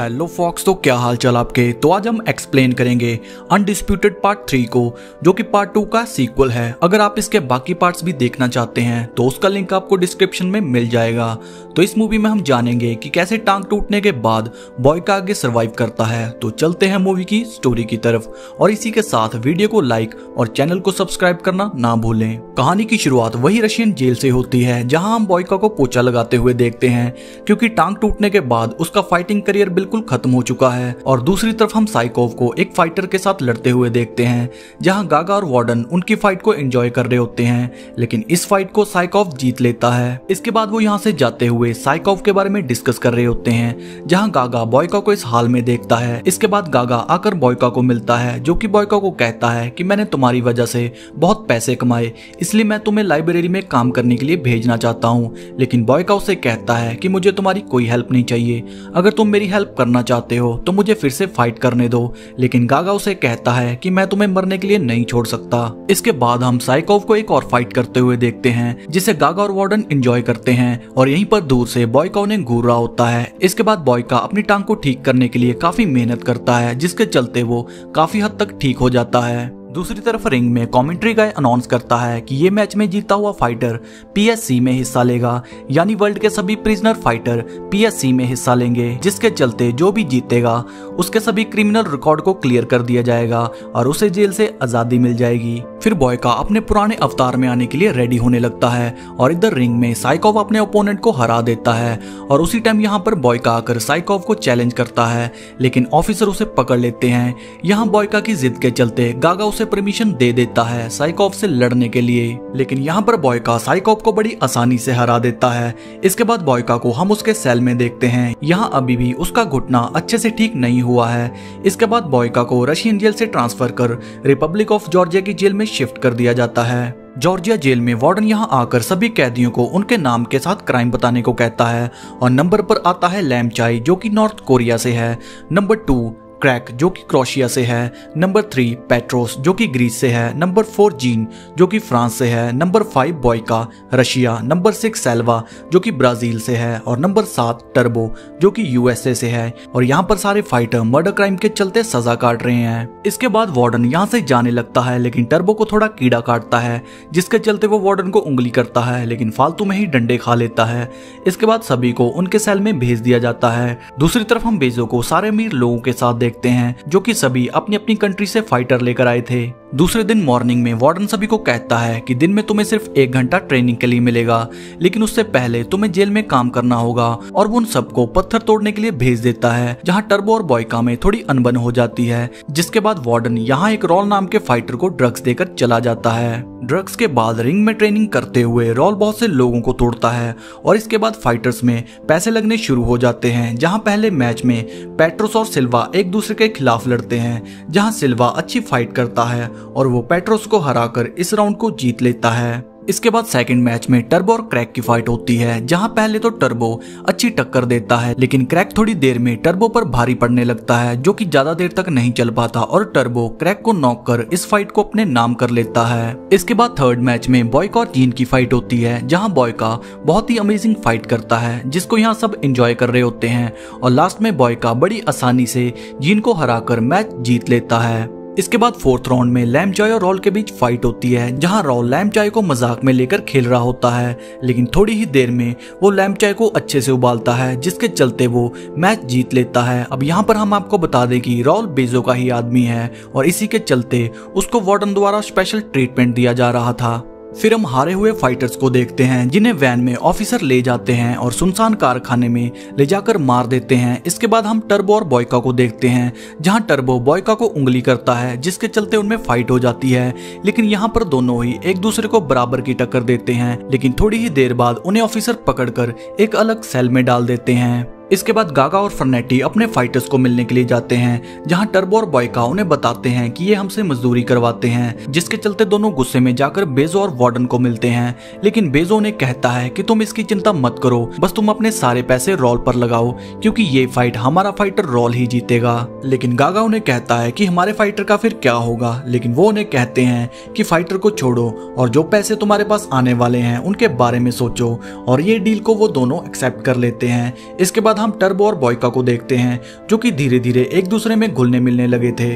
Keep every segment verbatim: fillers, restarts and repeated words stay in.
Hello fox, तो क्या हाल चाल आपके। तो आज हम एक्सप्लेन करेंगे अनडिस्प्यूटेड पार्ट थ्री को, जो कि पार्ट टू का सीक्वल है। अगर आप इसके बाकी पार्ट्स भी देखना चाहते हैं तो उसका लिंक आपको डिस्क्रिप्शन में मिल जाएगा। तो इस मूवी में हम जानेंगे कि कैसे टांग टूटने के बाद बॉयका आगे सर्वाइव करता है। तो चलते हैं मूवी की स्टोरी की तरफ, और इसी के साथ वीडियो को लाइक और चैनल को सब्सक्राइब करना ना भूलें। कहानी की शुरुआत वही रशियन जेल से होती है, जहाँ हम बॉयका को पोछा लगाते हुए देखते हैं, क्योंकि टांग टूटने के बाद उसका फाइटिंग करियर बिल्कुल खत्म हो चुका है। और दूसरी तरफ हम साइकोफ को एक फाइटर के साथ लड़ते हुए देखते हैं, जहां गागा और वार्डन उनकी फाइट को एंजॉय कर रहे होते हैं, लेकिन इस फाइट को साइकोफ जीत लेता है। इसके बाद वो यहां से जाते हुए साइकोफ के बारे में डिस्कस कर रहे होते हैं, जहां गागा बॉयका को इस हाल में देखता है। इसके बाद गागा आकर बॉयका को मिलता है, जो कि बॉयका को कहता है कि मैंने तुम्हारी वजह से बहुत पैसे कमाए, इसलिए मैं तुम्हें लाइब्रेरी में काम करने के लिए भेजना चाहता हूँ। लेकिन बॉयका उसे कहता है कि मुझे तुम्हारी कोई हेल्प नहीं चाहिए, अगर तुम मेरी हेल्प करना चाहते हो तो मुझे फिर से फाइट करने दो। लेकिन गागा उसे कहता है कि मैं तुम्हें मरने के लिए नहीं छोड़ सकता। इसके बाद हम साइकोफ को एक और फाइट करते हुए देखते हैं, जिसे गागा और वार्डन एंजॉय करते हैं, और यहीं पर दूर से बॉयका उन्हें घूर रहा होता है। इसके बाद बॉयका अपनी टांग को ठीक करने के लिए काफी मेहनत करता है, जिसके चलते वो काफी हद तक ठीक हो जाता है। दूसरी तरफ रिंग में कमेंट्री गाय अनाउंस करता है कि ये मैच में जीता हुआ फाइटर पीएससी में हिस्सा लेगा, यानी वर्ल्ड के सभी प्रिजनर फाइटर पीएससी में हिस्सा लेंगे, जिसके चलते जो भी जीतेगा उसके सभी क्रिमिनल रिकॉर्ड को क्लियर कर दिया जाएगा और उसे जेल से आज़ादी मिल जाएगी। फिर बॉयका अपने पुराने अवतार में आने के लिए रेडी होने लगता है, और इधर रिंग में साइकोफ अपने ओपोनेंट को हरा देता है। और उसी टाइम यहाँ पर बॉयका आकर साइकोफ को चैलेंज करता है, लेकिन ऑफिसर उसे पकड़ लेते हैं। यहाँ बॉयका की जिद के चलते गागा उसे परमिशन दे देता है साइकोफ से लड़ने के लिए, लेकिन यहाँ पर बॉयका साइकोफ को बड़ी आसानी से हरा देता है। इसके बाद बॉयका को हम उसके सेल में देखते हैं, यहाँ अभी भी उसका घुटना अच्छे से ठीक नहीं हुआ है। इसके बाद बॉयका को रशियन जेल से ट्रांसफर कर रिपब्लिक ऑफ जॉर्जिया की जेल में शिफ्ट कर दिया जाता है। जॉर्जिया जेल में वार्डन यहां आकर सभी कैदियों को उनके नाम के साथ क्राइम बताने को कहता है, और नंबर पर आता है लैम चाई, जो कि नॉर्थ कोरिया से है, नंबर टू क्रैक, जो कि क्रोशिया से है, नंबर थ्री पेट्रोस, जो कि ग्रीस से है, नंबर फोर जीन, जो कि फ्रांस से है, number five Boyka, Russia, number six Selva, जो कि ब्राजील से है, और नंबर सात टर्बो, जो कि यूएसए से है। और यहाँ पर सारे फाइटर मर्डर क्राइम के चलते सजा काट रहे हैं। इसके बाद वार्डन यहाँ से जाने लगता है, लेकिन टर्बो को थोड़ा कीड़ा काटता है, जिसके चलते वो वार्डन को उंगली करता है, लेकिन फालतू में ही डंडे खा लेता है। इसके बाद सभी को उनके सेल में भेज दिया जाता है। दूसरी तरफ हम बेजो को सारे अमीर लोगों के साथ देखते हैं, जो कि सभी अपनी अपनी कंट्री से फाइटर लेकर आए थे। दूसरे दिन मॉर्निंग में वार्डन सभी को कहता है कि दिन में तुम्हें सिर्फ एक घंटा ट्रेनिंग के लिए मिलेगा, लेकिन उससे पहले तुम्हें जेल में काम करना होगा। और वो उन सबको पत्थर तोड़ने के लिए भेज देता है, जहां टर्बो और बॉयका में थोड़ी अनबन हो जाती है। जिसके बाद वार्डन यहां एक रॉल नाम के फाइटर को ड्रग्स देकर चला जाता है। ड्रग्स के बाद रिंग में ट्रेनिंग करते हुए रॉल बहुत से लोगों को तोड़ता है, और इसके बाद फाइटर्स में पैसे लगने शुरू हो जाते हैं। जहाँ पहले मैच में पेट्रोस और सिल्वा एक दूसरे के खिलाफ लड़ते हैं, जहाँ सिल्वा अच्छी फाइट करता है और वो पेट्रोस को हराकर इस राउंड को जीत लेता है। इसके बाद सेकंड मैच में टर्बो और क्रैक की फाइट होती है, जहां पहले तो टर्बो अच्छी टक्कर देता है, लेकिन क्रैक थोड़ी देर में टर्बो पर भारी पड़ने लगता है, जो कि ज्यादा देर तक नहीं चल पाता, और टर्बो क्रैक को नॉक कर इस फाइट को अपने नाम कर लेता है। इसके बाद थर्ड मैच में बॉयका और जीन की फाइट होती है, जहाँ बॉयका बहुत ही अमेजिंग फाइट करता है, जिसको यहाँ सब इंजॉय कर रहे होते हैं, और लास्ट में बॉयका बड़ी आसानी से जीन को हराकर मैच जीत लेता है। इसके बाद फोर्थ राउंड में लैम चाय और रॉल के बीच फाइट होती है, जहां रॉल लैम चाय को मजाक में लेकर खेल रहा होता है, लेकिन थोड़ी ही देर में वो लैम चाय को अच्छे से उबालता है, जिसके चलते वो मैच जीत लेता है। अब यहां पर हम आपको बता दें कि रॉल बेजो का ही आदमी है, और इसी के चलते उसको वार्डन द्वारा स्पेशल ट्रीटमेंट दिया जा रहा था। फिर हम हारे हुए फाइटर्स को देखते हैं, जिन्हें वैन में ऑफिसर ले जाते हैं और सुनसान कारखाने में ले जाकर मार देते हैं। इसके बाद हम टर्बो और बॉयका को देखते हैं, जहां टर्बो बॉयका को उंगली करता है, जिसके चलते उनमें फाइट हो जाती है, लेकिन यहां पर दोनों ही एक दूसरे को बराबर की टक्कर देते हैं। लेकिन थोड़ी ही देर बाद उन्हें ऑफिसर पकड़कर एक अलग सेल में डाल देते हैं। इसके बाद गागा और फर्नेटी अपने फाइटर्स को मिलने के लिए जाते हैं, जहां टर्बो और बॉयका उन्हें बताते हैं कि ये हमसे मजदूरी करवाते हैं, जिसके चलते दोनों गुस्से में जाकर बेजो और वार्डन को मिलते हैं। लेकिन बेजो उन्हें कहता है कि तुम इसकी चिंता मत करो, बस तुम अपने सारे पैसे रॉल पर लगाओ, क्योंकि ये फाइट हमारा फाइटर रॉल ही जीतेगा। लेकिन गागा उन्हें कहता है कि हमारे फाइटर का फिर क्या होगा, लेकिन वो उन्हें कहते हैं कि फाइटर को छोड़ो और जो पैसे तुम्हारे पास आने वाले हैं उनके बारे में सोचो, और ये डील को वो दोनों एक्सेप्ट कर लेते हैं। इसके बाद बाद हम टर्बो और बोयिका को देखते हैं जो कि धीरे धीरे एक दूसरे में घुलने मिलने लगे थे।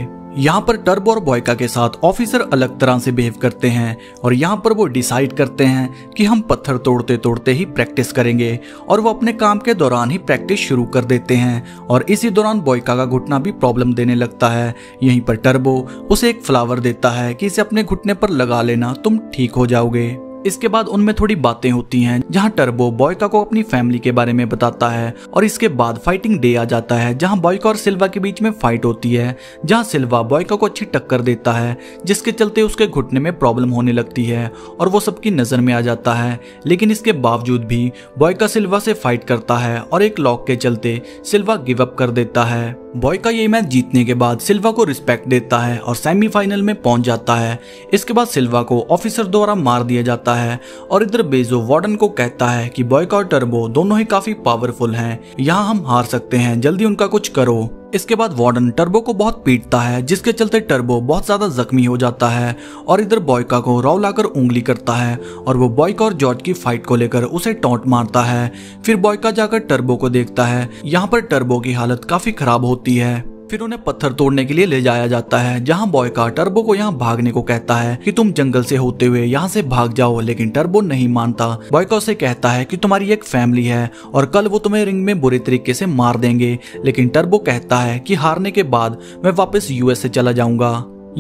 यहाँ पर टर्बो और बोयिका के साथ ऑफिसर अलग तरह से बिहेव करते हैं और यहाँ पर वो डिसाइड करते हैं कि हम पत्थर तोड़ते तोड़ते ही प्रैक्टिस करेंगे और वो अपने काम के दौरान ही प्रैक्टिस शुरू कर देते हैं और इसी दौरान बोयिका का घुटना भी प्रॉब्लम देने लगता है। यहीं पर टर्बो उसे एक फ्लावर देता है कि इसे अपने घुटने पर लगा लेना, तुम ठीक हो जाओगे। इसके बाद उनमें थोड़ी बातें होती हैं जहां टर्बो बोयिका को अपनी फैमिली के बारे में बताता है और इसके बाद फाइटिंग डे आ जाता है जहां बोयिका और सिल्वा के बीच में फाइट होती है, जहां सिल्वा बोयिका को अच्छी टक्कर देता है जिसके चलते उसके घुटने में प्रॉब्लम होने लगती है और वो सबकी नज़र में आ जाता है। लेकिन इसके बावजूद भी बोयिका सिल्वा से फाइट करता है और एक लॉक के चलते सिल्वा गिव अप कर देता है। बोयिका ये मैच जीतने के बाद सिल्वा को रिस्पेक्ट देता है और सेमीफाइनल में पहुंच जाता है। इसके बाद सिल्वा को ऑफिसर द्वारा मार दिया जाता है और इधर बेजो वार्डन को कहता है कि बोयिका और टर्बो दोनों ही काफी पावरफुल हैं, यहाँ हम हार सकते हैं, जल्दी उनका कुछ करो। इसके बाद वार्डन टर्बो को बहुत पीटता है जिसके चलते टर्बो बहुत ज़्यादा जख्मी हो जाता है और इधर बोयिका को रॉल आकर उंगली करता है और वो बोयिका और जॉर्ज की फाइट को लेकर उसे टॉन्ट मारता है। फिर बोयिका जाकर टर्बो को देखता है, यहाँ पर टर्बो की हालत काफ़ी ख़राब होती है। फिर उन्हें पत्थर तोड़ने के लिए ले जाया जाता है जहां बोयिका टर्बो को यहाँ भागने को कहता है कि तुम जंगल से होते हुए यहाँ से भाग जाओ, लेकिन टर्बो नहीं मानता। बोयिका उसे कहता है कि तुम्हारी एक फैमिली है और कल वो तुम्हें रिंग में बुरे तरीके से मार देंगे, लेकिन टर्बो कहता है कि हारने के बाद मैं वापस यूएस से चला जाऊंगा।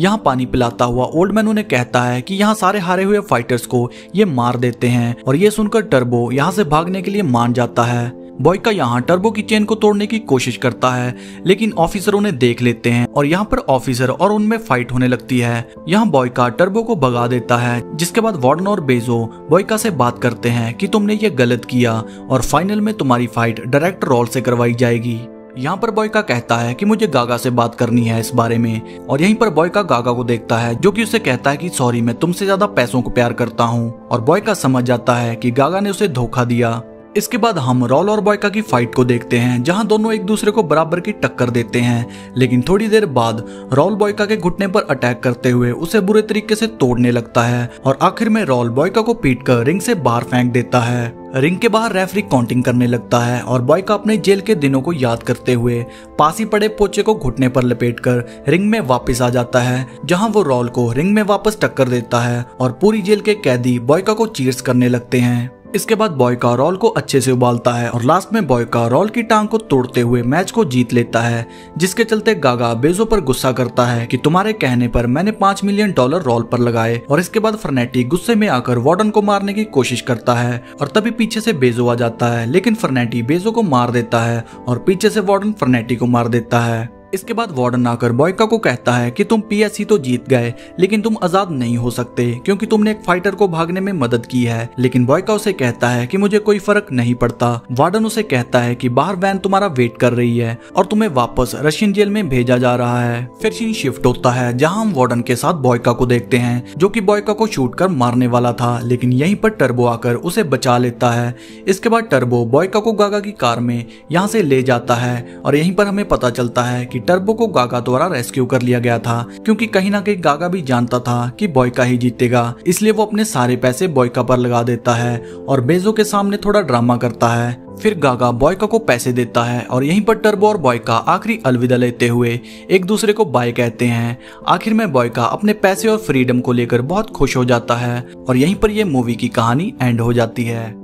यहाँ पानी पिलाता हुआ ओल्ड मैन उन्हें कहता है कि यहाँ सारे हारे हुए फाइटर्स को ये मार देते हैं और ये सुनकर टर्बो यहाँ से भागने के लिए मान जाता है। बोयिका यहाँ टर्बो की चेन को तोड़ने की कोशिश करता है लेकिन ऑफिसर उन्हें देख लेते हैं और यहाँ पर ऑफिसर और उनमें फाइट होने लगती है। यहाँ बोयिका टर्बो को भगा देता है जिसके बाद वार्डन और बेजो बोयिका से बात करते हैं कि तुमने ये गलत किया और फाइनल में तुम्हारी फाइट डायरेक्ट रोल से करवाई जाएगी। यहाँ पर बोयिका कहता है कि मुझे गागा से बात करनी है इस बारे में और यहीं पर बोयिका गागा को देखता है जो कि उसे कहता है कि सॉरी, मैं तुमसे ज्यादा पैसों को प्यार करता हूँ और बोयिका समझ जाता है कि गागा ने उसे धोखा दिया। इसके बाद हम रॉल और बोयिका की फाइट को देखते हैं जहां दोनों एक दूसरे को बराबर की टक्कर देते हैं, लेकिन थोड़ी देर बाद रॉल बोयिका के घुटने पर अटैक करते हुए उसे बुरे तरीके से तोड़ने लगता है और आखिर में रॉल बोयिका को पीटकर रिंग से बाहर फेंक देता है। रिंग के बाहर रेफरी काउंटिंग करने लगता है और बोयिका अपने जेल के दिनों को याद करते हुए पास ही पड़े पोचे को घुटने पर लपेटकर रिंग में वापस आ जाता है जहां वो रॉल को रिंग में वापस टक्कर देता है और पूरी जेल के कैदी बोयिका को चीयर्स करने लगते हैं। इसके बाद बोयिका रॉल को अच्छे से उबालता है और लास्ट में बोयिका रॉल की टांग को तोड़ते हुए मैच को जीत लेता है, जिसके चलते गागा बेजो पर गुस्सा करता है कि तुम्हारे कहने पर मैंने पांच मिलियन डॉलर रॉल पर लगाए। और इसके बाद फर्नेटी गुस्से में आकर वार्डन को मारने की कोशिश करता है और तभी पीछे से बेजो आ जाता है, लेकिन फर्नेटी बेजो को मार देता है और पीछे से वार्डन फर्नेटी को मार देता है। इसके बाद वार्डन आकर बोयिका को कहता है कि तुम पीएससी तो जीत गए लेकिन तुम आजाद नहीं हो सकते क्योंकि तुमने एक फाइटर को भागने में मदद की है, लेकिन बोयिका उसे कहता है कि मुझे कोई फर्क नहीं पड़ता। वार्डन उसे कहता है कि बाहर वैन तुम्हारा वेट कर रही है और तुम्हें वापस रशियन जेल में भेजा जा रहा है। फिर सीन शिफ्ट होता है जहाँ हम वार्डन के साथ बोयिका को देखते हैं जो की बोयिका को शूट कर मारने वाला था, लेकिन यहीं पर टर्बो आकर उसे बचा लेता है। इसके बाद टर्बो बोयिका को गागा की कार में यहाँ से ले जाता है और यहीं पर हमें पता चलता है कि टर्बो को गागा द्वारा रेस्क्यू कर लिया गया था क्योंकि कहीं ना कहीं गागा भी जानता था कि बोयिका ही जीतेगा, इसलिए वो अपने सारे पैसे बोयिका पर लगा देता है और बेजो के सामने थोड़ा ड्रामा करता है। फिर गागा बोयिका को पैसे देता है और यहीं पर टर्बो और बोयिका आखिरी अलविदा लेते हुए एक दूसरे को बाय कहते हैं। आखिर में बोयिका अपने पैसे और फ्रीडम को लेकर बहुत खुश हो जाता है और यहीं पर यह मूवी की कहानी एंड हो जाती है।